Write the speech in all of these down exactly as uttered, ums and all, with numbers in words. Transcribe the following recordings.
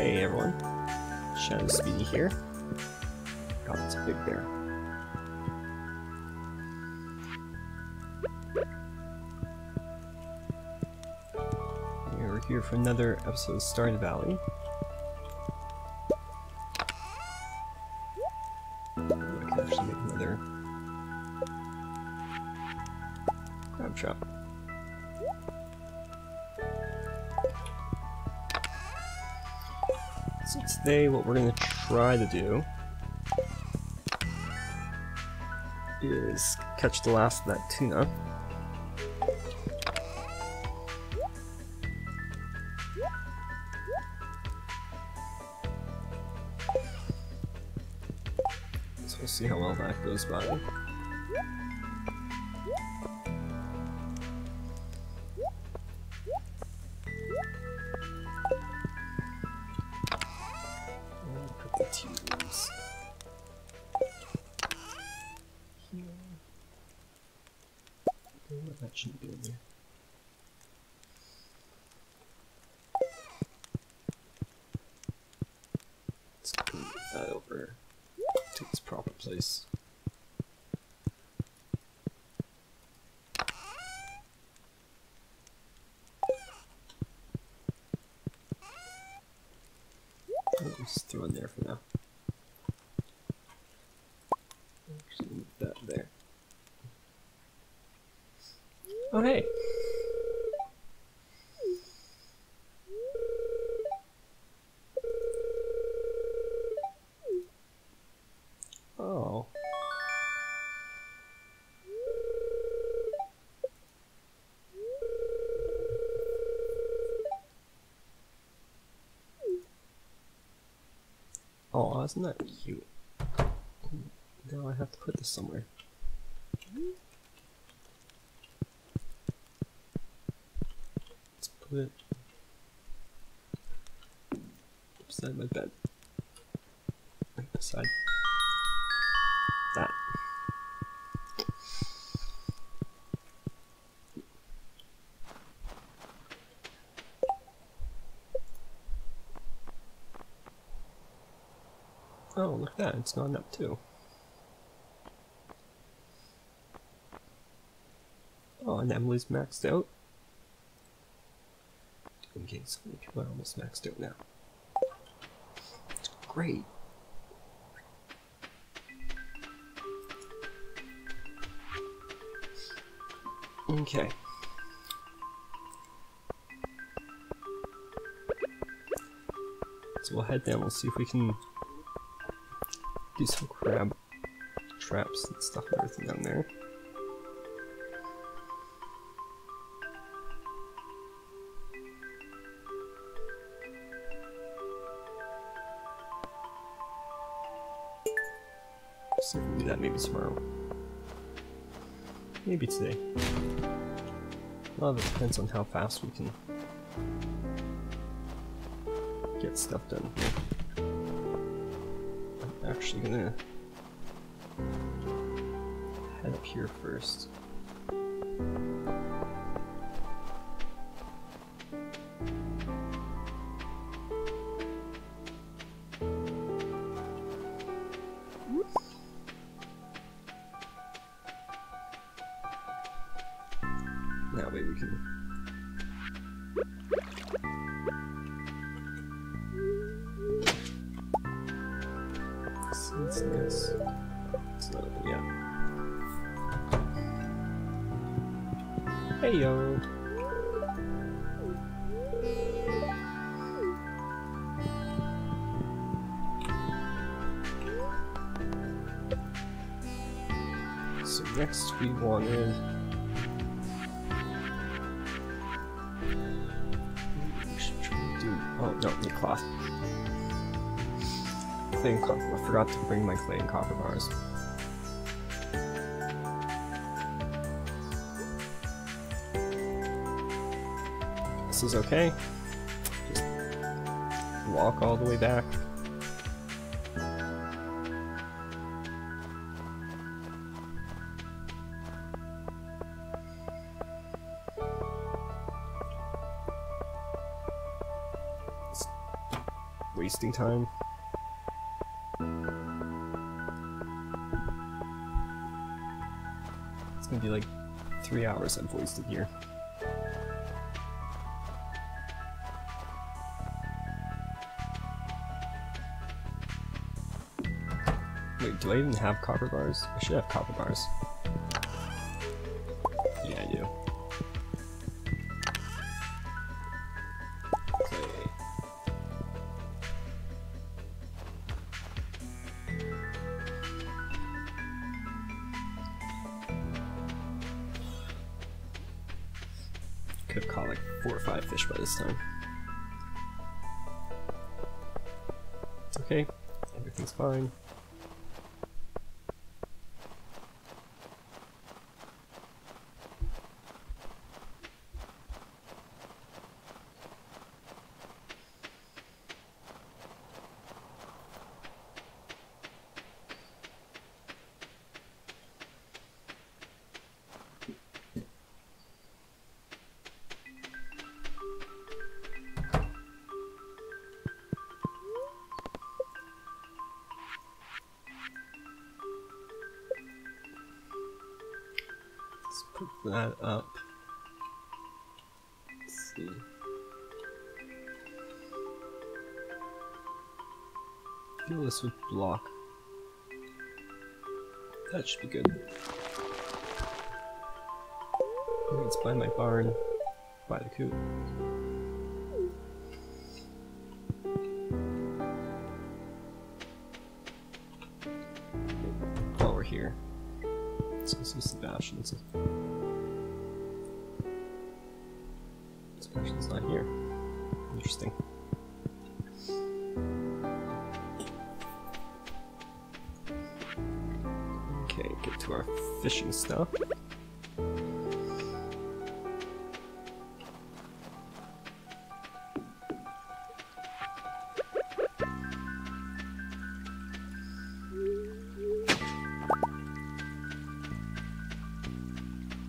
Hey everyone, Shadow Speedy here. God, it's a big bear. Okay, we're here for another episode of Stardew Valley. I can actually make another crab trap. So today what we're going to try to do is catch the last of that tuna. So we'll see how well that goes by. Just throw in there for now. Actually, move that there. Oh hey! Oh. Oh, isn't that cute? Now I have to put this somewhere. Let's put it beside my bed. Right beside that. Oh, look at that, it's gone up too. Oh, and Emily's maxed out. Okay, so many people are almost maxed out now. It's great. Okay. So we'll head down, we'll see if we can do some crab traps and stuff and everything down there. So we can do that maybe tomorrow. Maybe today. A lot of it depends on how fast we can get stuff done here. Actually, gonna head up here first. Now, maybe we can. Yes. It's not open yet. Hey yo! So next we wanted. We should try to do. Oh no, the cloth. Clay and copper. I forgot to bring my clay and copper bars. This is okay. Just walk all the way back. wasting time. It's gonna be like three hours I've wasted here. Wait, do I even have copper bars? I should have copper bars. Yeah, I do. Could have caught like four or five fish by this time. Okay, everything's fine. That up. Let's see. Fill this with block. That should be good. Let's buy my barn. Buy the coop. While we're here, let's go see Sebastian's. Sebastian's not here. Interesting. Okay, get to our fishing stuff.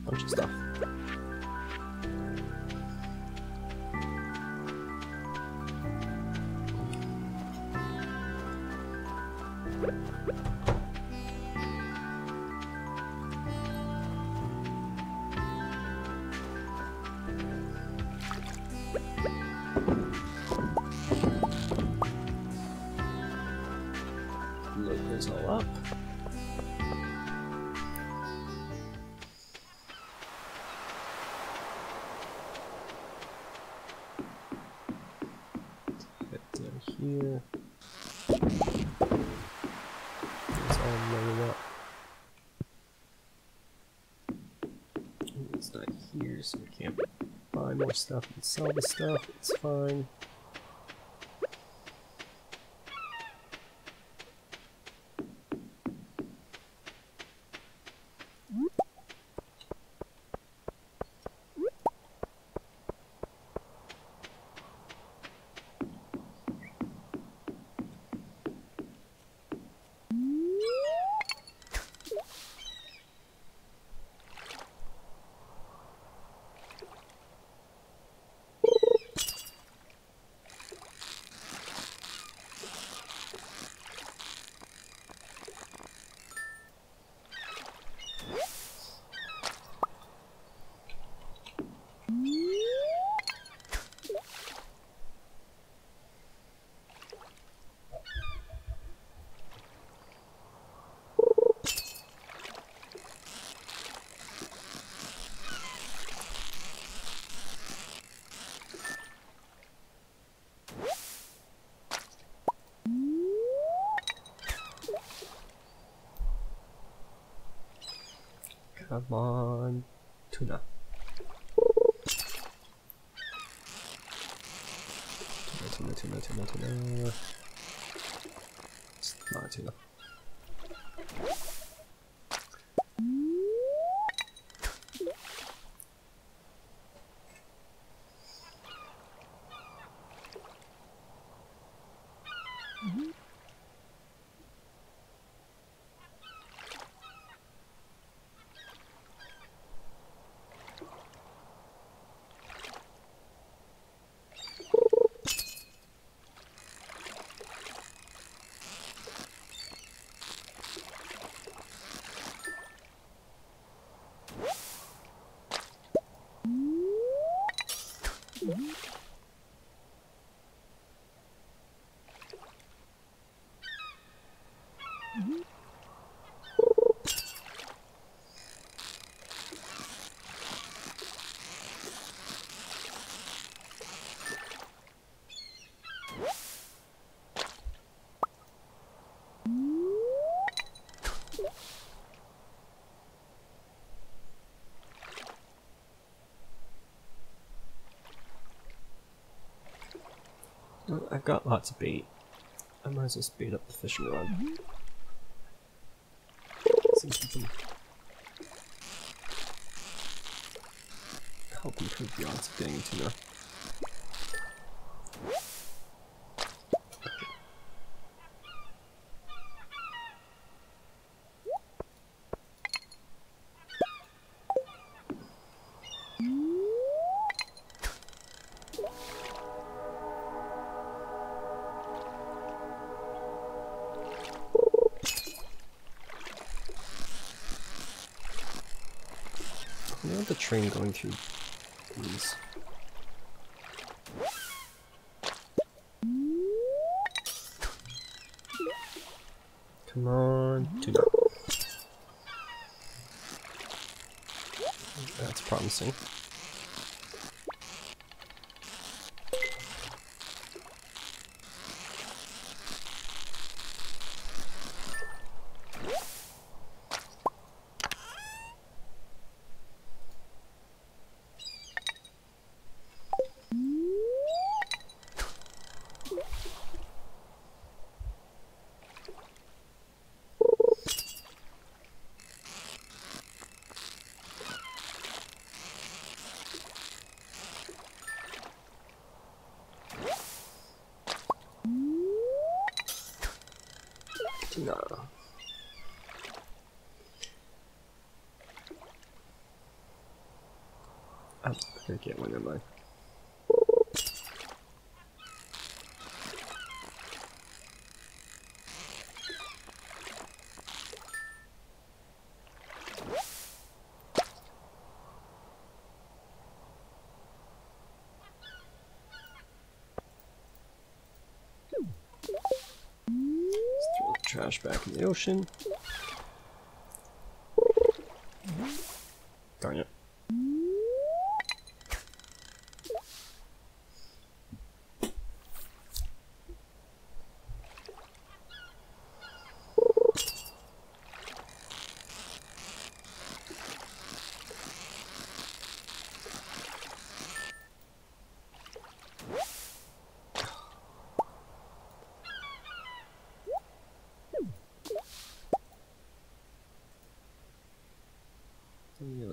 Bunch of stuff. Here. It's all loaded up. It's not here, so we can't buy more stuff and sell the stuff. It's fine. Come on, tuna. Tuna, tuna, tuna, tuna, tuna. It's not tuna. Well, I've got lots of bait. I might as well speed up the fishing rod. See if we can help improve the odds of getting tuna. Train going through these. Come on, tuna. That's promising. No. I'm gonna get one, am I? Back in the ocean. Darn it.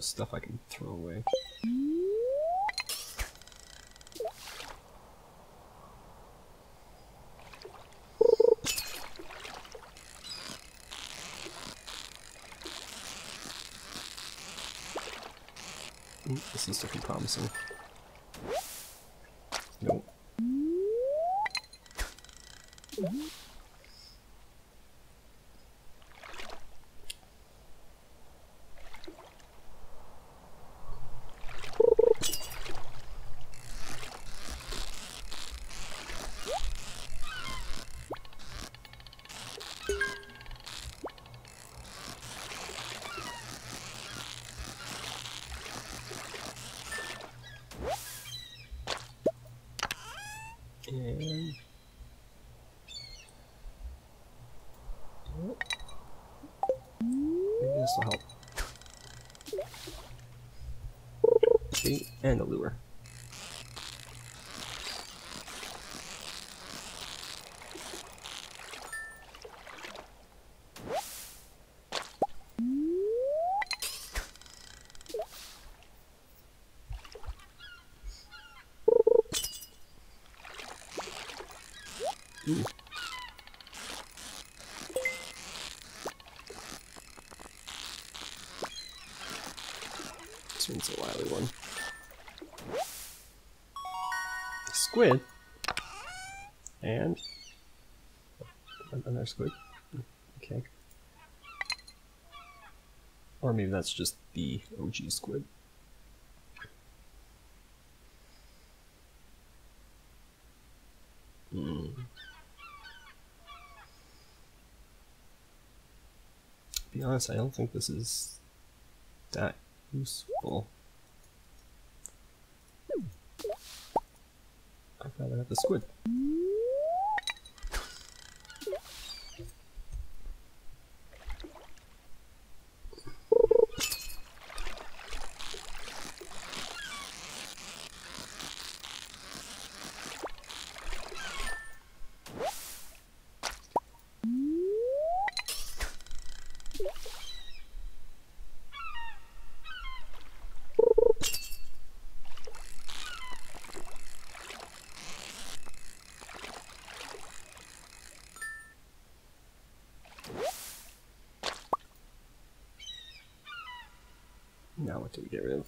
Stuff I can throw away. Ooh, this is looking promising. Nope. And maybe this will help. Bait and a lure. Ooh. This one's a wily one. Squid and another squid. Okay, or maybe that's just the O G squid. Hmm. To be honest, I don't think this is that useful. I'd rather have the squid. Now what do we get rid of?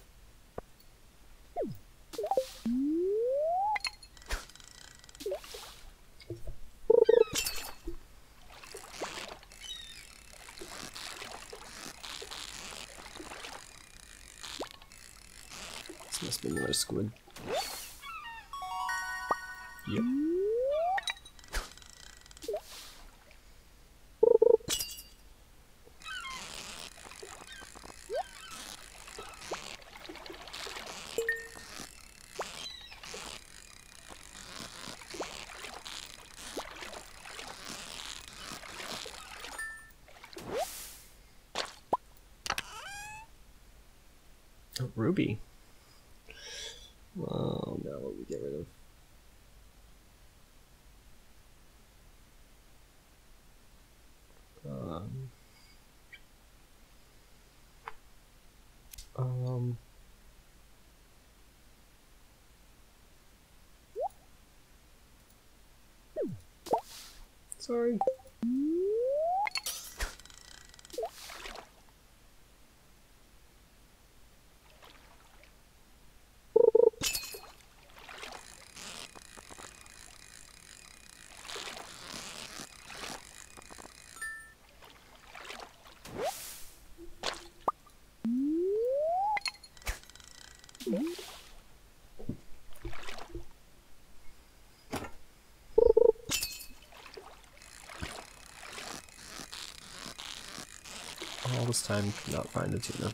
This must be another squid. Yep. Ruby. Oh, now what we get rid of? Um, um, sorry. All this time, could not find a tuna.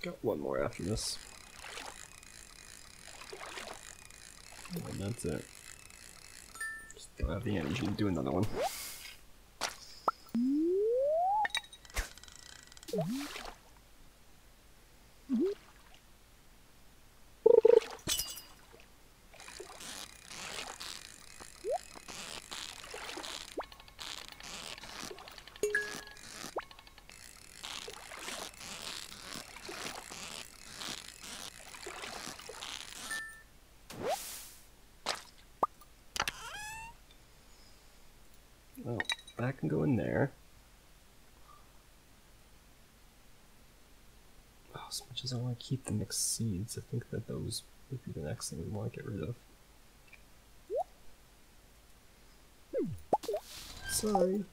Got one more after this. And that's it. Just don't have the energy to do another one. That can go in there. Oh, as much as I want to keep the mixed seeds, I think that those would be the next thing we want to get rid of. Sorry.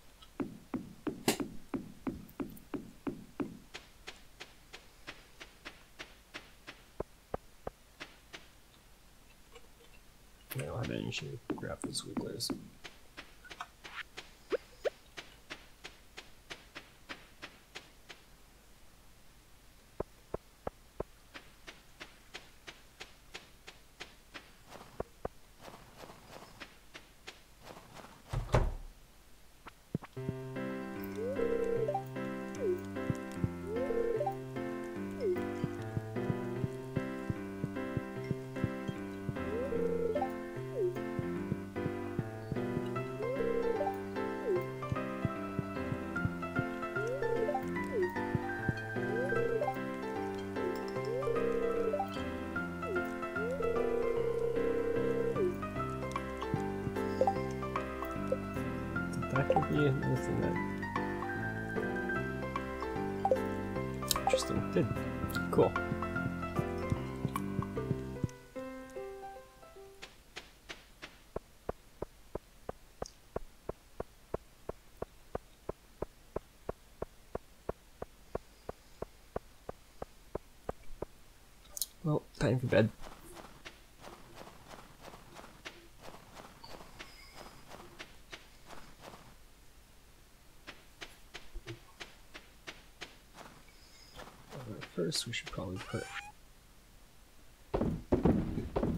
I don't have any issue to grab those wigglers. That could be anything that... Interesting. Did. Cool. Well, time for bed. first we should probably put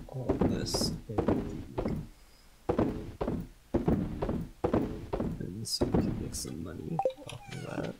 all of this in, and so we can make some money off of that.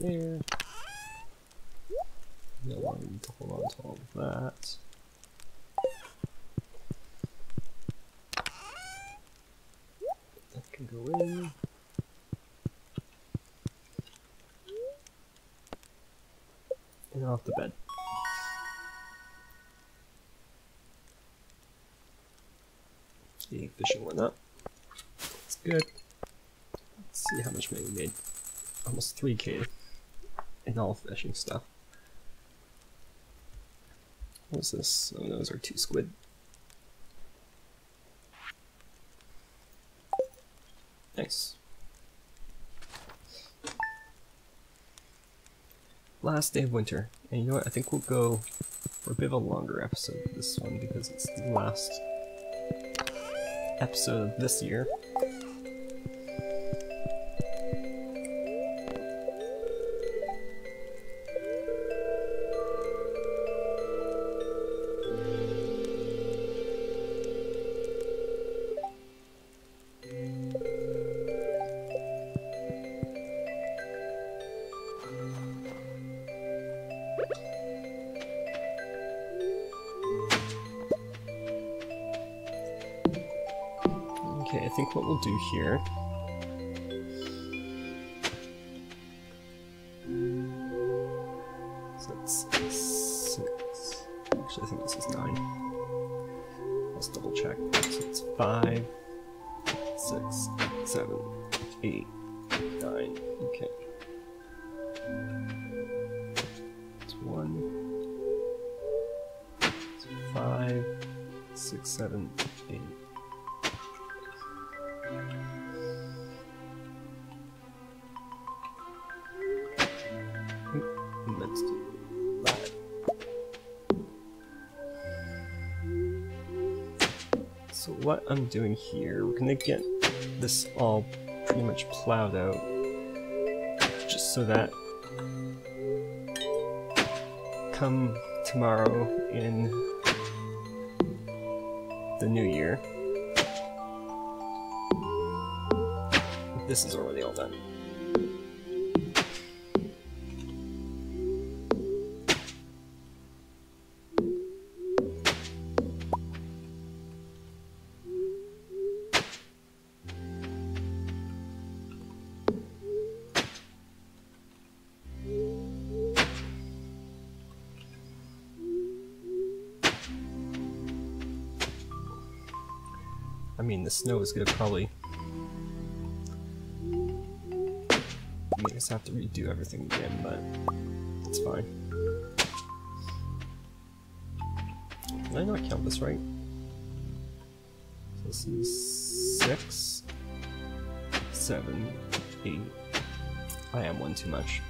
There. No one need to hold on to all of that. That can go in. And off the bed. Yeah, fishing went up. That's good. Let's see how much money we made. Almost three K. And all fishing stuff. What's this? Oh, those are two squid. Nice. Last day of winter. And you know what? I think we'll go for a bit of a longer episode of this one because it's the last episode of this year. Okay, I think what we'll do here is that's six. Actually, I think this is nine. Let's double check. So it's five, six, seven, eight, nine. Okay. It's one, it's five, six, seven, eight. What I'm doing here, we're gonna get this all pretty much plowed out, just so that come tomorrow in the new year, this is already all done. I mean, the snow is gonna probably make us have to redo everything again, but it's fine. Did I not count this right? So this is six, seven, eight. I am one too much.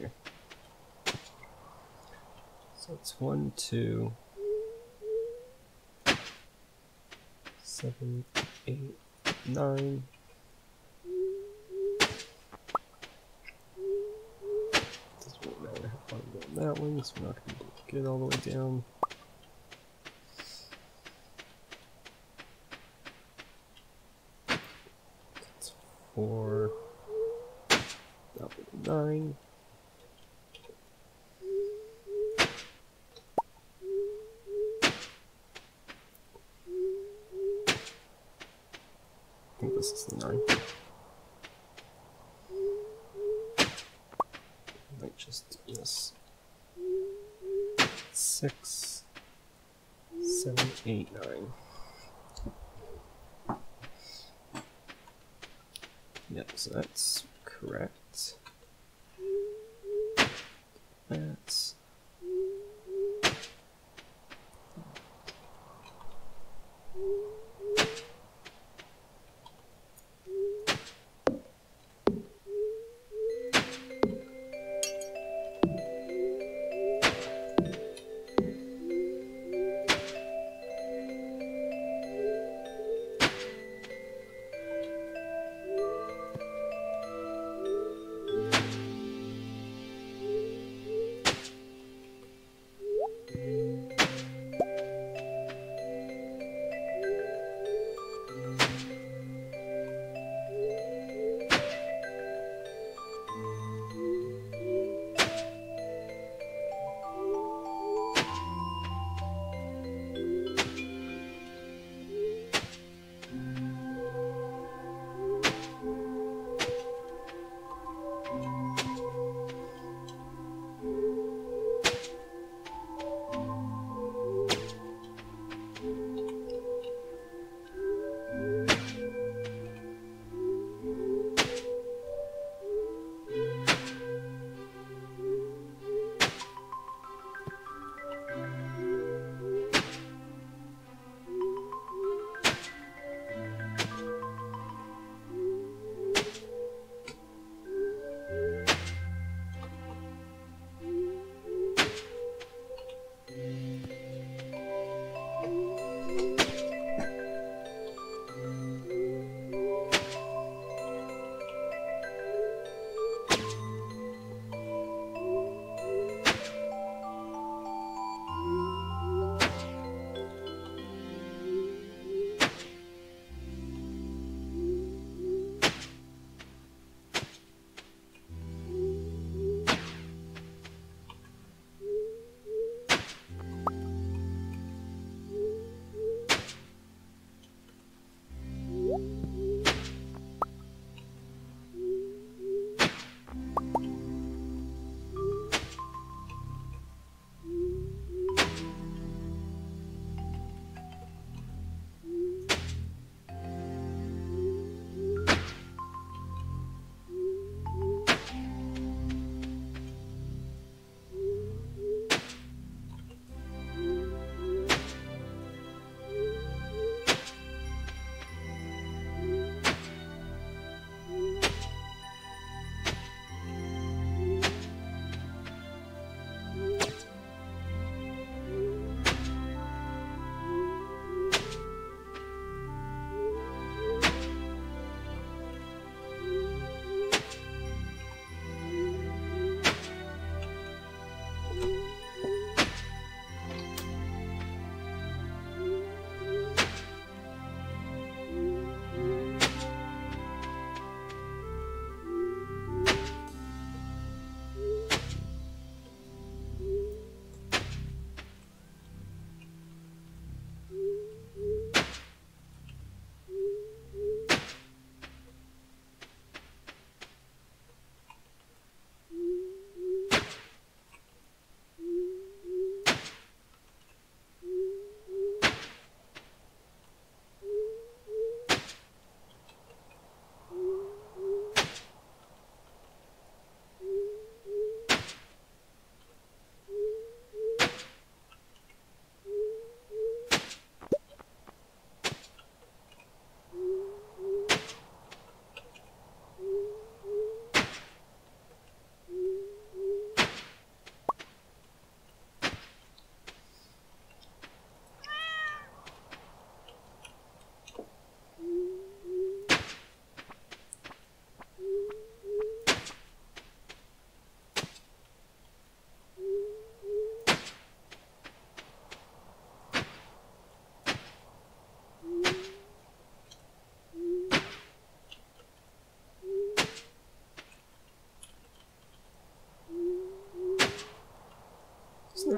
here. So it's one, two, seven, eight, nine. Doesn't really matter how far I'm going that one, so we're not going to get all the way down. That's four, that would be nine. I think this is the nine. I might just do this. Six, seven, eight, nine. Yep, so that's correct. That's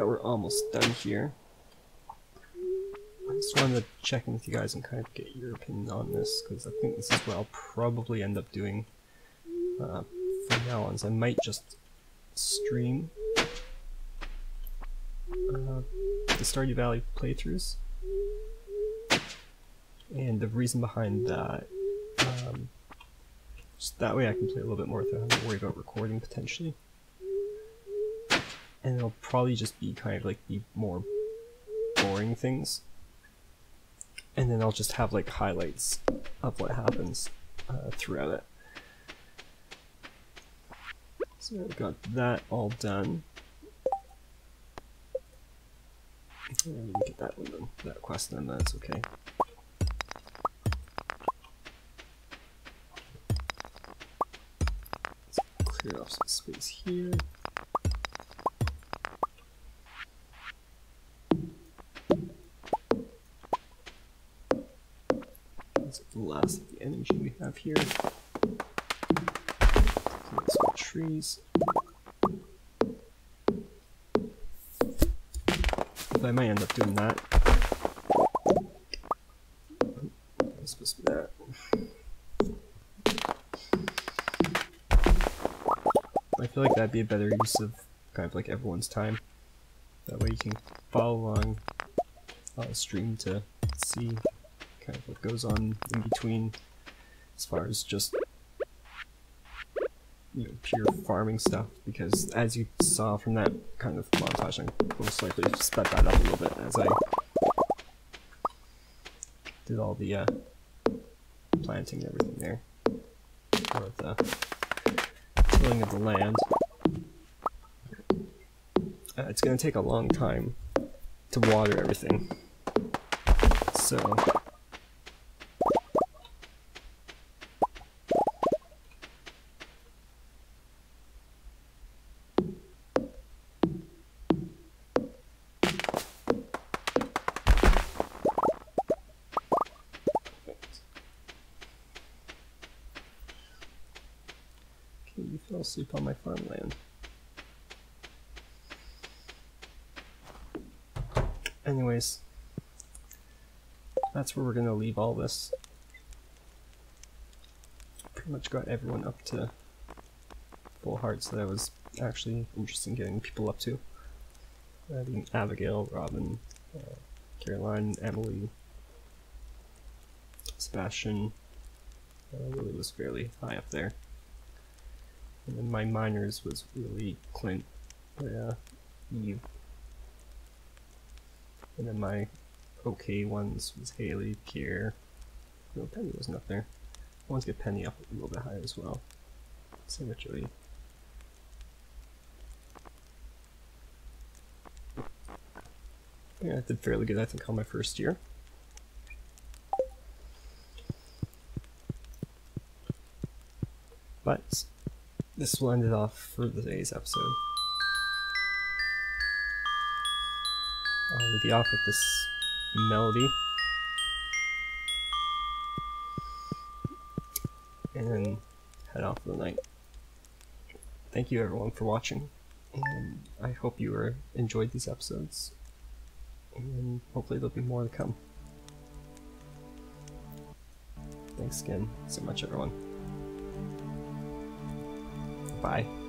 but we're almost done here. I just wanted to check in with you guys and kind of get your opinion on this, because I think this is what I'll probably end up doing uh, from now on. So I might just stream uh, the Stardew Valley playthroughs, and the reason behind that, um, just that way I can play a little bit more without having to worry about recording potentially. And it'll probably just be kind of like the more boring things, and then I'll just have like highlights of what happens uh, throughout it. So I've got that all done. I didn't get that one done, that quest done, that's okay. Let's clear off some space here. Last of the energy we have here. Plant some trees. But I might end up doing that. It's supposed to be that. I feel like that'd be a better use of kind of like everyone's time. That way you can follow along on the stream to see kind of what goes on in between, as far as just, you know, pure farming stuff, because as you saw from that kind of montage, I most likely sped that up a little bit as I did all the uh, planting and everything there, or the tilling of the land. Uh, it's going to take a long time to water everything, so sleep on my farmland. Anyways, that's where we're gonna leave all this. Pretty much got everyone up to full hearts that I was actually interested in getting people up to. I mean, Abigail, Robin, uh, Caroline, Emily, Sebastian. Uh, really was fairly high up there. And then my minors was really Clint, yeah, Eve. And then my okay ones was Haley, Pierre. No, Penny wasn't up there. I want to get Penny up a little bit higher as well. Same with Joey. Yeah, I did fairly good, I think, on my first year. But this will end it off for today's episode. I'll leave you off with this melody. And then head off for the night. Thank you everyone for watching, and I hope you were, enjoyed these episodes. And hopefully there'll be more to come. Thanks again so much everyone. Bye.